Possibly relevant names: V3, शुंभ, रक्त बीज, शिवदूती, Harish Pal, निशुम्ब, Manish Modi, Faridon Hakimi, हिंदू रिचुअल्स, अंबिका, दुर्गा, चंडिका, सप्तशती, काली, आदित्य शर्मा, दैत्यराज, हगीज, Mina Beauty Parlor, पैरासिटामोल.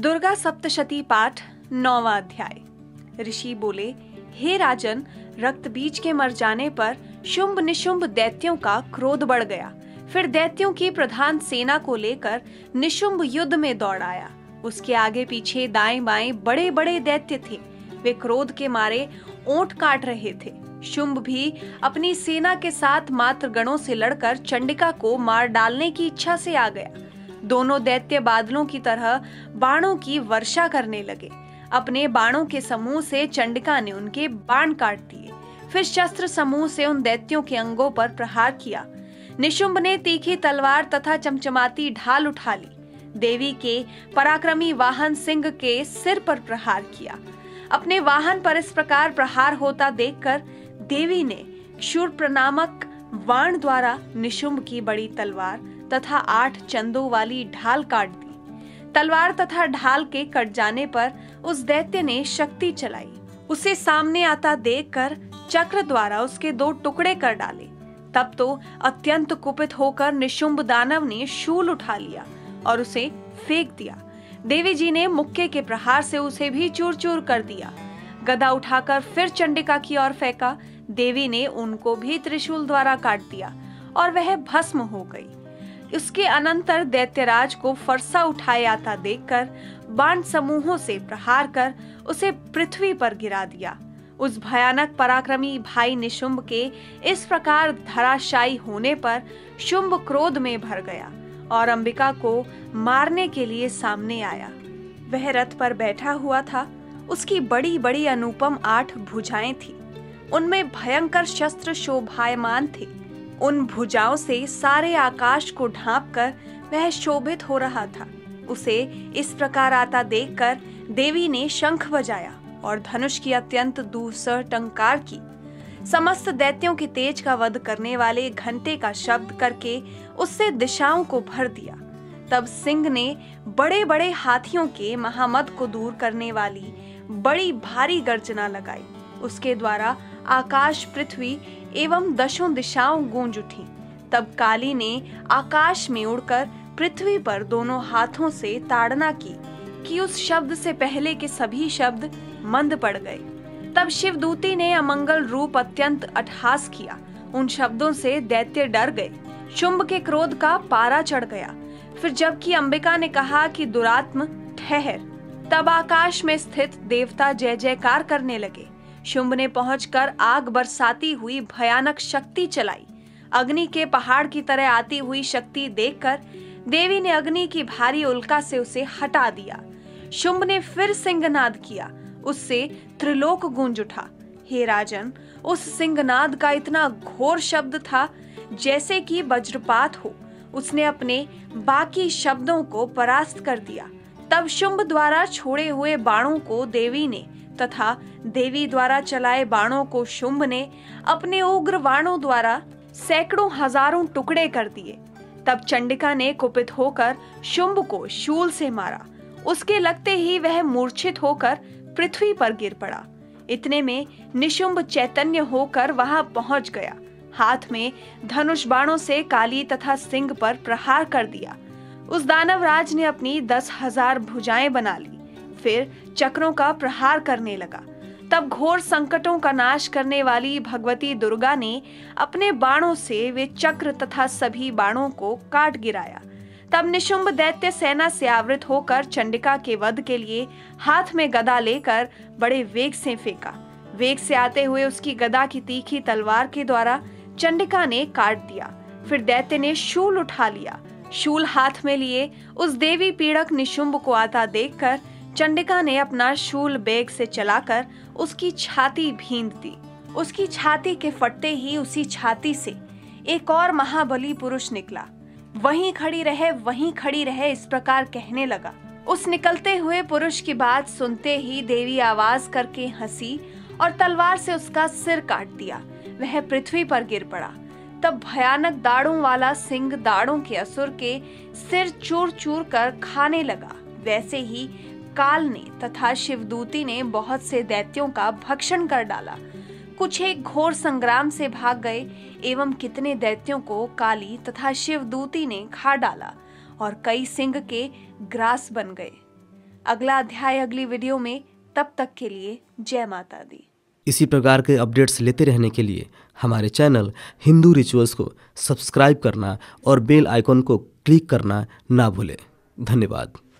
दुर्गा सप्तशती पाठ 9वां अध्याय। ऋषि बोले, हे राजन, रक्त बीज के मर जाने पर शुंभ निशुम्ब दैत्यों का क्रोध बढ़ गया। फिर दैत्यों की प्रधान सेना को लेकर निशुम्ब युद्ध में दौड़ आया। उसके आगे पीछे दाएं बाएं बड़े बड़े दैत्य थे। वे क्रोध के मारे ओंठ काट रहे थे। शुंभ भी अपनी सेना के साथ मातृगणों से लड़कर चंडिका को मार डालने की इच्छा से आ गया। दोनों दैत्य बादलों की तरह बाणों की वर्षा करने लगे। अपने बाणों के समूह से चंडिका ने उनके बाण काट दिए। फिर शस्त्र समूह से उन दैत्यों के अंगों पर प्रहार किया। निशुम्ब ने तीखी तलवार तथा चमचमाती ढाल उठा ली। देवी के पराक्रमी वाहन सिंह के सिर पर प्रहार किया। अपने वाहन पर इस प्रकार प्रहार होता देखकर देवी ने शूर्प नामक वाण द्वारा निशुम्ब की बड़ी तलवार तथा 8 चंदों वाली ढाल काट दी। तलवार तथा ढाल के कट जाने पर उस दैत्य ने शक्ति चलाई। उसे सामने आता देखकर चक्र द्वारा उसके 2 टुकड़े कर डाले। तब तो अत्यंत कुपित होकर निशुम्ब दानव ने शूल उठा लिया और उसे फेंक दिया। देवी जी ने मुक्के के प्रहार से उसे भी चूर चूर कर दिया। गदा उठाकर फिर चंडिका की ओर फेंका। देवी ने उनको भी त्रिशूल द्वारा काट दिया और वह भस्म हो गई। उसके अनंतर दैत्यराज को फरसा उठाए आता देखकर बाण समूहों से प्रहार कर उसे पृथ्वी पर गिरा दिया। उस भयानक पराक्रमी भाई निशुम्ब के इस प्रकार धराशायी होने पर शुंभ क्रोध में भर गया और अंबिका को मारने के लिए सामने आया। वह रथ पर बैठा हुआ था। उसकी बड़ी बड़ी अनुपम 8 भुजाएं थी। उनमें भयंकर शस्त्र शोभायमान थे। उन भुजाओं से सारे आकाश को ढांपकर वह शोभित हो रहा था। उसे इस प्रकार आता देखकर देवी ने शंख बजाया और धनुष की अत्यंत दूसर टंकार की। समस्त दैत्यों के तेज का वध करने वाले घंटे का शब्द करके उससे दिशाओं को भर दिया। तब सिंह ने बड़े बड़े हाथियों के महामद को दूर करने वाली बड़ी भारी गर्जना लगाई। उसके द्वारा आकाश, पृथ्वी एवं 10 दिशाओं गूंज उठी। तब काली ने आकाश में उड़कर पृथ्वी पर दोनों हाथों से ताड़ना की कि उस शब्द से पहले के सभी शब्द मंद पड़ गए। तब शिवदूती ने अमंगल रूप अत्यंत अट्टहास किया। उन शब्दों से दैत्य डर गए। शुंभ के क्रोध का पारा चढ़ गया। फिर जबकि अंबिका ने कहा कि दुरात्म ठहर, तब आकाश में स्थित देवता जय जयकार करने लगे। शुंभ ने पहुंचकर आग बरसाती हुई भयानक शक्ति चलाई। अग्नि के पहाड़ की तरह आती हुई शक्ति देखकर देवी ने अग्नि की भारी उल्का से उसे हटा दिया। शुंभ ने फिर सिंहनाद किया। उससे त्रिलोक गूंज उठा। हे राजन, उस सिंहनाद का इतना घोर शब्द था जैसे कि वज्रपात हो। उसने अपने बाकी शब्दों को परास्त कर दिया। तब शुंभ द्वारा छोड़े हुए बाणों को देवी ने तथा देवी द्वारा चलाए बाणों को शुंभ ने अपने उग्र बाणों द्वारा सैकड़ों हजारों टुकड़े कर दिए। तब चंडिका ने कुपित होकर शुंभ को शूल से मारा। उसके लगते ही वह मूर्छित होकर पृथ्वी पर गिर पड़ा। इतने में निशुम्ब चैतन्य होकर वहां पहुंच गया। हाथ में धनुष बाणों से काली तथा सिंह पर प्रहार कर दिया। उस दानवराज ने अपनी 10,000 भुजाएं बना ली। फिर चक्रों का प्रहार करने लगा। तब घोर संकटों का नाश करने वाली भगवती दुर्गा ने अपने बाणों से वे चक्र तथा सभी बाणों को काट गिराया। तब निशुम्ब दैत्य सेना से आवृत होकर चंडिका के वध के लिए हाथ में गदा लेकर बड़े वेग से फेंका। वेग से आते हुए उसकी गदा की तीखी तलवार के द्वारा चंडिका ने काट दिया। फिर दैत्य ने शूल उठा लिया। शूल हाथ में लिए उस देवी पीड़क निशुम्ब को आता देखकर चंडिका ने अपना शूल बेग से चलाकर उसकी छाती भींद दी। उसकी छाती के फटते ही उसी छाती से एक और महाबली पुरुष निकला। वहीं खड़ी रहे इस प्रकार कहने लगा। उस निकलते हुए पुरुष की बात सुनते ही देवी आवाज करके हंसी और तलवार से उसका सिर काट दिया। वह पृथ्वी पर गिर पड़ा। तब भयानक दाढ़ों वाला सिंह दाढ़ों के असुर के सिर चूर चूर कर खाने लगा। वैसे ही काल ने तथा शिवदूती ने बहुत से दैत्यों का भक्षण कर डाला। कुछ एक घोर संग्राम से भाग गए एवं कितने दैत्यों को काली तथा शिवदूती ने खा डाला और कई सिंह के ग्रास बन गए। अगला अध्याय अगली वीडियो में। तब तक के लिए जय माता दी। इसी प्रकार के अपडेट्स लेते रहने के लिए हमारे चैनल हिंदू रिचुअल्स को सब्सक्राइब करना और बेल आइकॉन को क्लिक करना ना भूलें। धन्यवाद।